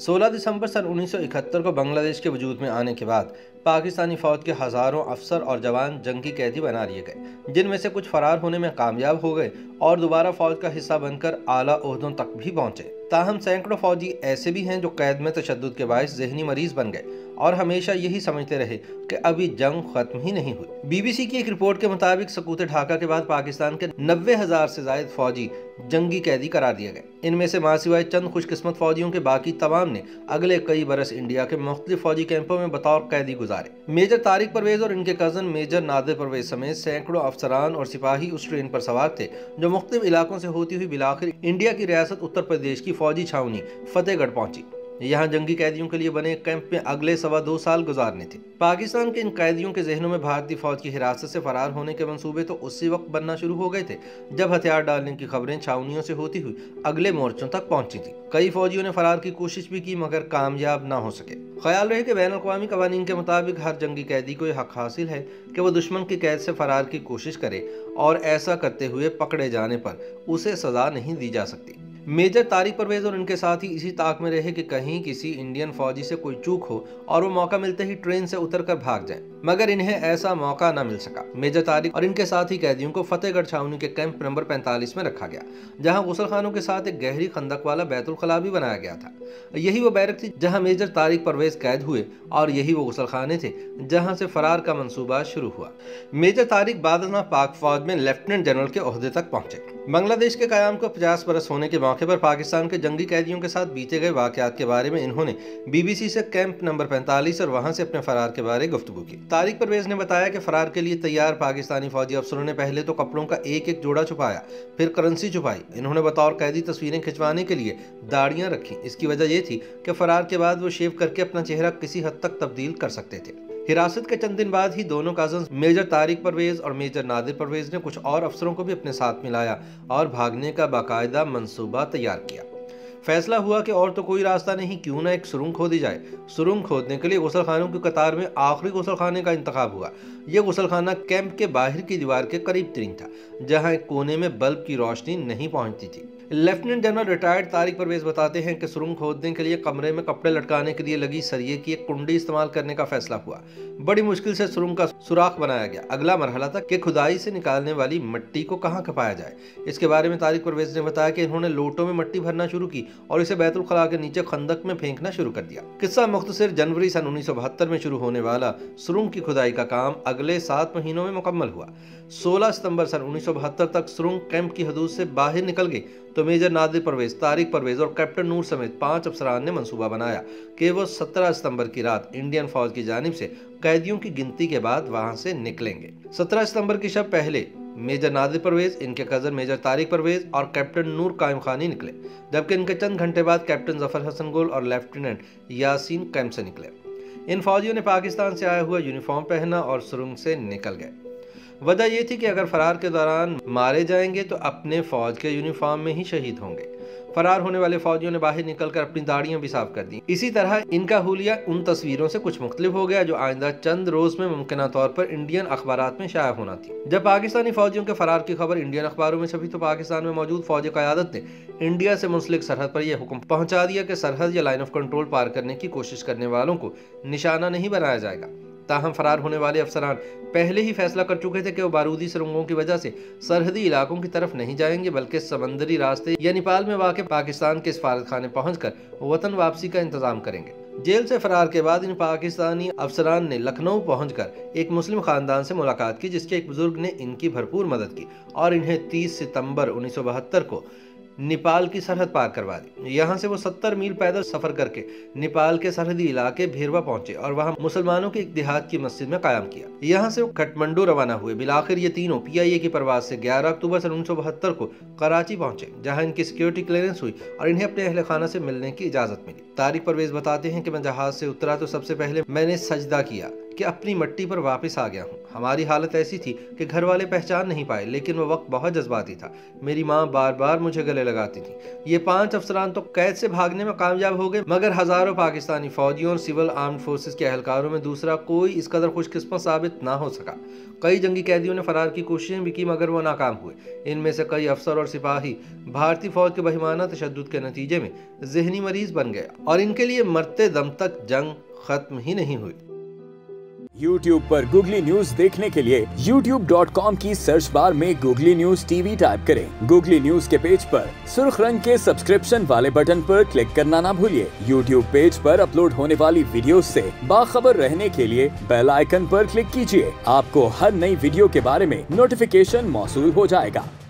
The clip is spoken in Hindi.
16 दिसंबर सन 1971 को बांग्लादेश के वजूद में आने के बाद पाकिस्तानी फौज के हज़ारों अफसर और जवान जंगी कैदी बना लिए गए, जिनमें से कुछ फरार होने में कामयाब हो गए और दोबारा फौज का हिस्सा बनकर आला ओहदों तक भी पहुंचे। ताहम सैकड़ों फौजी ऐसे भी हैं जो कैद में तशद्दुद के बायस ज़हनी मरीज़ बन गए और हमेशा यही समझते रहे कि अभी जंग खत्म ही नहीं हुई। बीबीसी की एक रिपोर्ट के मुताबिक सकूत ढाका के बाद पाकिस्तान के 90,000 से ज्यादा फौजी जंगी कैदी करार दिए गए। इनमें से मासिवाए चंद खुशकिस्मत फौजियों के बाकी तमाम ने अगले कई बरस इंडिया के मुख्तलिफ फौजी कैंपों में बतौर कैदी गुजारे। मेजर तारिक परवेज और इनके कजन मेजर नादिर परवेज समेत सैकड़ों अफसरान और सिपाही उस ट्रेन पर सवार थे जो मुख्तलिफ इलाकों से होती हुई बिलाखिर इंडिया की रियासत उत्तर प्रदेश की फौजी छावनी फतेहगढ़ पहुंची। यहाँ जंगी कैदियों के लिए बने कैंप में अगले 2.25 साल गुजारने थे। पाकिस्तान के इन कैदियों के जहनों में भारतीय फौज की हिरासत से फरार होने के मंसूबे तो उसी वक्त बनना शुरू हो गए थे जब हथियार डालने की खबरें छावनियों से होती हुई अगले मोर्चों तक पहुंची थी। कई फौजियों ने फरार की कोशिश भी की मगर कामयाब ना हो सके। ख्याल रहे कि बैन अवी कवानीन के मुताबिक हर जंगी कैदी को यह हक हासिल है कि वह दुश्मन की कैद से फरार की कोशिश करे और ऐसा करते हुए पकड़े जाने पर उसे सजा नहीं दी जा सकती। मेजर तारिक परवेज और उनके साथ ही इसी ताक में रहे कि कहीं किसी इंडियन फौजी से कोई चूक हो और वो मौका मिलते ही ट्रेन से उतरकर भाग जाएं, मगर इन्हें ऐसा मौका न मिल सका। मेजर तारिक और इनके साथ ही कैदियों को फतेहगढ़ छावनी के कैंप नंबर 45 में रखा गया, जहां गुसलखानों के साथ एक गहरी खंदक वाला बैतुल खला भी बनाया गया था। यही वो बैरक थी जहाँ मेजर तारिक परवेज कैद हुए और यही वो गुसलखाने थे जहाँ से फरार का मनसूबा शुरू हुआ। मेजर तारिक बाद में पाक फौज में लेफ्टिनेंट जनरल के ओहदे तक पहुंचे। बांग्लादेश के कायाम को 50 बरस होने के मौके पर पाकिस्तान के जंगी कैदियों के साथ बीते गए वाकयात के बारे में इन्होंने बीबीसी से कैंप नंबर 45 और वहां से अपने फरार के बारे गुफ्तगू की। तारिक परवेज ने बताया कि फरार के लिए तैयार पाकिस्तानी फौजी अफसरों ने पहले तो कपड़ों का एक एक जोड़ा छुपाया, फिर करेंसी छुपाई। इन्होंने बतौर कैदी तस्वीरें खिंचवाने के लिए दाढ़ियाँ रखी। इसकी वजह यह थी कि फरार के बाद वो शेव करके अपना चेहरा किसी हद तक तब्दील कर सकते थे। हिरासत के चंद दिन बाद ही दोनों कजन मेजर तारिक परवेज और मेजर नादिर परवेज ने कुछ और अफसरों को भी अपने साथ मिलाया और भागने का बाकायदा मंसूबा तैयार किया। फैसला हुआ कि और तो कोई रास्ता नहीं, क्यों ना एक सुरंग खोदी जाए। सुरंग खोदने के लिए गुसलखानों की कतार में आखिरी गुसलखाने का इंतखाब हुआ। यह गुसलखाना कैंप के बाहर की दीवार के करीब तरीन था, जहाँ एक कोने में बल्ब की रोशनी नहीं पहुँचती थी। Lieutenant general retired Tariq Parvez बताते हैं कि सुरंग खोदने के लिए कमरे में कपड़े लटकाने के लिए लगी सरिये की एक कुंडी इस्तेमाल करने का फैसला हुआ। बड़ी मुश्किल से सुरंग का सुराख बनाया गया। अगला मरहला था कि खुदाई से निकालने वाली मिट्टी को कहाँ खपाया जाए। इसके बारे में तारिक परवेज ने बताया कि इन्होंने लोटों में मिट्टी भरना शुरू की और इसे बैतुल खला के नीचे खंदक में फेंकना शुरू कर दिया। किस्सा मुख्तसर जनवरी सन 1972 में शुरू होने वाला सुरंग की खुदाई का काम अगले 7 महीनों में मुकम्मल हुआ। 16 सितम्बर सन 1972 तक सुरंग कैंप की हदूद से बाहर निकल गई तो मेजर नादिर परवेज, तारिक परवेज और कैप्टन नूर समेत 5 अफसरान ने मंसूबा बनाया कि वो 17 सितंबर की रात इंडियन फौज की जानिब से कैदियों की गिनती के बाद वहां से निकलेंगे। 17 सितंबर की शब पहले मेजर नादिर परवेज, इनके कजन मेजर तारिक परवेज और कैप्टन नूर कायमखानी निकले, जबकि इनके चंद घंटे बाद कैप्टन जफर हसन गोल और लेफ्टिनेंट यासिन कैंप से निकले। इन फौजियों ने पाकिस्तान से आया हुआ यूनिफॉर्म पहना और सुरंग से निकल गए। वजह यह थी कि अगर फरार के दौरान मारे जाएंगे तो अपने फौज के यूनिफॉर्म में ही शहीद होंगे। फरार होने वाले फौजियों ने बाहर निकलकर अपनी दाढ़ियां भी साफ कर दी। इसी तरह इनका हुलिया उन तस्वीरों से कुछ मुख्तलिफ हो गया जो आइंदा चंद रोज में मुमकिन तौर पर इंडियन अखबारात में शाया होना थी। जब पाकिस्तानी फौजियों के फरार की खबर इंडियन अखबारों में छपी तो पाकिस्तान में मौजूद फौजी क़यादत ने इंडिया से मुंसलिक सरहद पर यह हुक्म पहुंचा दिया कि सरहद या लाइन ऑफ कंट्रोल पार करने की कोशिश करने वालों को निशाना नहीं बनाया जाएगा। ताहम फरार होने वाले अफसरान पहले ही फैसला कर चुके थे कि वो बारूदी सुरंगों की वजह से सरहदी इलाकों की तरफ नहीं जाएंगे, बल्कि समंदरी रास्ते या नेपाल में वाक़ पाकिस्तान के सफारतखाने पहुंचकर वतन वापसी का इंतजाम करेंगे। जेल से फरार के बाद इन पाकिस्तानी अफसरान ने लखनऊ पहुंचकर एक मुस्लिम खानदान से मुलाकात की, जिसके एक बुजुर्ग ने इनकी भरपूर मदद की और इन्हें 30 सितम्बर 1972 को नेपाल की सरहद पार करवा दी। यहाँ से वो 70 मील पैदल सफर करके नेपाल के सरहदी इलाके भेरवा पहुंचे और वहाँ मुसलमानों के एक देहात की मस्जिद में कायम किया। यहाँ से वो काठमांडू रवाना हुए। बिलाखिर ये तीनों पीआईए की परवाज से 11 अक्टूबर सन 1972 को कराची पहुंचे, जहाँ इनकी सिक्योरिटी क्लियरेंस हुई और इन्हें अपने अहल खाना से मिलने की इजाजत मिली। तारिक परवेज बताते हैं कि मैं जहाज से उतरा तो सबसे पहले मैंने सजदा किया कि कि अपनी मिट्टी पर वापस आ गया हूँ। हमारी हालत ऐसी थी कि घर वाले पहचान नहीं पाए, लेकिन वह वक्त बहुत जज्बाती था। मेरी माँ बार बार मुझे गले लगाती थी। ये 5 अफसरान तो कैद से भागने में कामयाब हो गए, मगर हजारों पाकिस्तानी फौजियों और सिविल आर्म्ड फोर्सेस के अहलकारों में दूसरा कोई इस कदर खुशकिस्मत साबित ना हो सका। कई जंगी कैदियों ने फरार की कोशिशें भी की, मगर वो नाकाम हुए। इनमें से कई अफसर और सिपाही भारतीय फौज के बहिमाना तशद्दुद के नतीजे में ज़हनी मरीज बन गए और इनके लिए मरते दम तक जंग खत्म ही नहीं हुई। YouTube पर Google News देखने के लिए YouTube.com की सर्च बार में Google News TV टाइप करें। Google News के पेज पर सुर्ख रंग के सब्सक्रिप्शन वाले बटन पर क्लिक करना ना भूलिए। YouTube पेज पर अपलोड होने वाली वीडियोस से बाखबर रहने के लिए बेल आइकन पर क्लिक कीजिए। आपको हर नई वीडियो के बारे में नोटिफिकेशन मौसूल हो जाएगा।